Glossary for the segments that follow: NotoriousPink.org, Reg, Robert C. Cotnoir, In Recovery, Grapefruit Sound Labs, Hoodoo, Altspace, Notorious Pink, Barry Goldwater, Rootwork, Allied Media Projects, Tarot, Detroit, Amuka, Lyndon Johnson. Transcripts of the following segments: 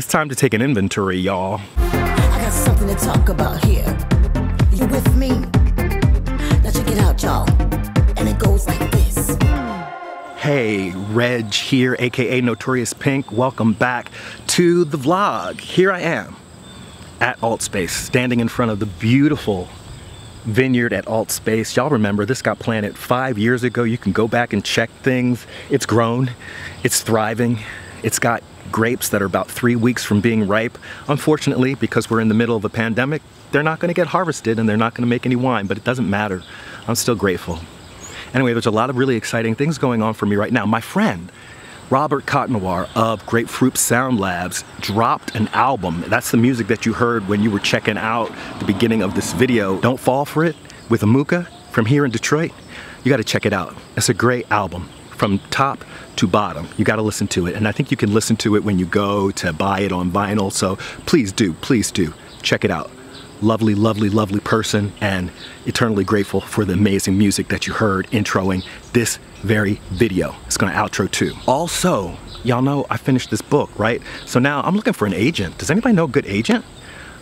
It's time to take an inventory, y'all. I got something to talk about here. You with me? Now check it out, y'all. And it goes like this. Hey, Reg here, aka Notorious Pink. Welcome back to the vlog. Here I am at Altspace, standing in front of the beautiful vineyard at Altspace. Y'all remember, this got planted 5 years ago. You can go back and check things. It's grown, it's thriving, it's got grapes that are about 3 weeks from being ripe. Unfortunately, because we're in the middle of a pandemic, they're not gonna get harvested and they're not gonna make any wine, but it doesn't matter. I'm still grateful. Anyway, there's a lot of really exciting things going on for me right now. My friend, Robert Cotnoir of Grapefruit Sound Labs, dropped an album. That's the music that you heard when you were checking out the beginning of this video. Don't Fall For It with Amuka from here in Detroit. You gotta check it out. It's a great album from top to bottom. You gotta listen to it. And I think you can listen to it when you go to buy it on vinyl. So please do, check it out. Lovely, lovely, lovely person, and eternally grateful for the amazing music that you heard introing this very video. It's gonna outro too. Also, y'all know I finished this book, right? So now I'm looking for an agent. Does anybody know a good agent?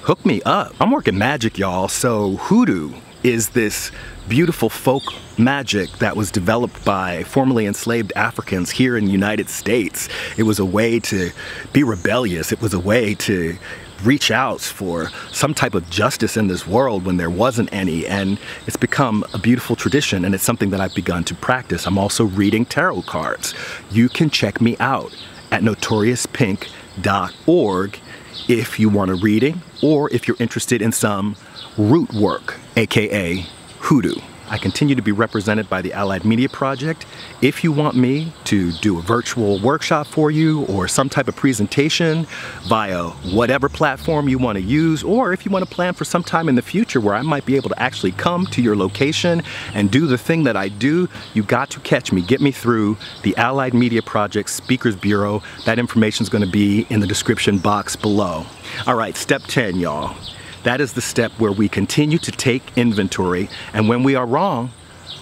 Hook me up. I'm working magic, y'all. So Hoodoo is this beautiful folk magic that was developed by formerly enslaved Africans here in the United States. It was a way to be rebellious. It was a way to reach out for some type of justice in this world when there wasn't any, and it's become a beautiful tradition, and it's something that I've begun to practice. I'm also reading tarot cards. You can check me out at NotoriousPink.org if you want a reading, or if you're interested in some root work, aka hoodoo. I continue to be represented by the Allied Media Project. If you want me to do a virtual workshop for you or some type of presentation via whatever platform you want to use, or if you want to plan for some time in the future where I might be able to actually come to your location and do the thing that I do, you got to catch me. Get me through the Allied Media Project Speakers Bureau. That information is going to be in the description box below. All right, step 10, y'all. That is the step where we continue to take inventory, and when we are wrong,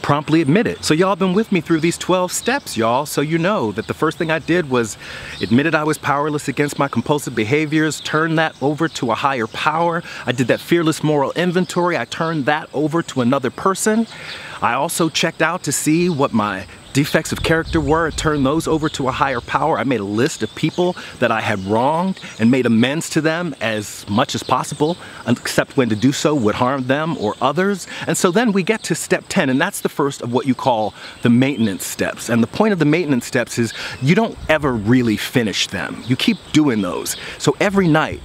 promptly admit it. So y'all been with me through these 12 steps, y'all, so you know that the first thing I did was admitted I was powerless against my compulsive behaviors, turned that over to a higher power. I did that fearless moral inventory. I turned that over to another person. I also checked out to see what my defects of character were, turn those over to a higher power. I made a list of people that I had wronged and made amends to them as much as possible, except when to do so would harm them or others. And so then we get to step 10, and that's the first of what you call the maintenance steps. And the point of the maintenance steps is you don't ever really finish them. You keep doing those. So every night,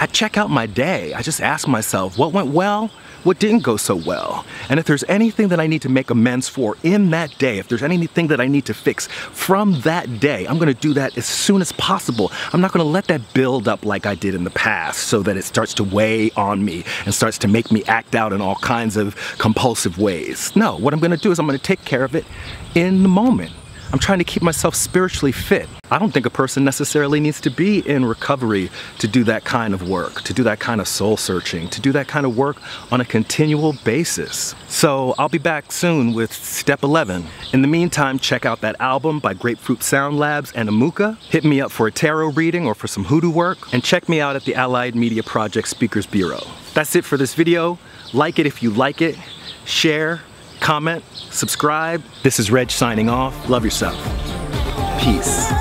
I check out my day. I just ask myself, what went well? What didn't go so well? And if there's anything that I need to make amends for in that day, if there's anything that I need to fix from that day, I'm gonna do that as soon as possible. I'm not gonna let that build up like I did in the past so that it starts to weigh on me and starts to make me act out in all kinds of compulsive ways. No, what I'm gonna do is I'm gonna take care of it in the moment. I'm trying to keep myself spiritually fit. I don't think a person necessarily needs to be in recovery to do that kind of work, to do that kind of soul searching, to do that kind of work on a continual basis. So I'll be back soon with step 11. In the meantime, check out that album by Grapefruit Sound Labs and Amuka. Hit me up for a tarot reading or for some hoodoo work, and check me out at the Allied Media Project Speakers Bureau. That's it for this video. Like it if you like it, share, comment, subscribe. This is Reg signing off. Love yourself. Peace.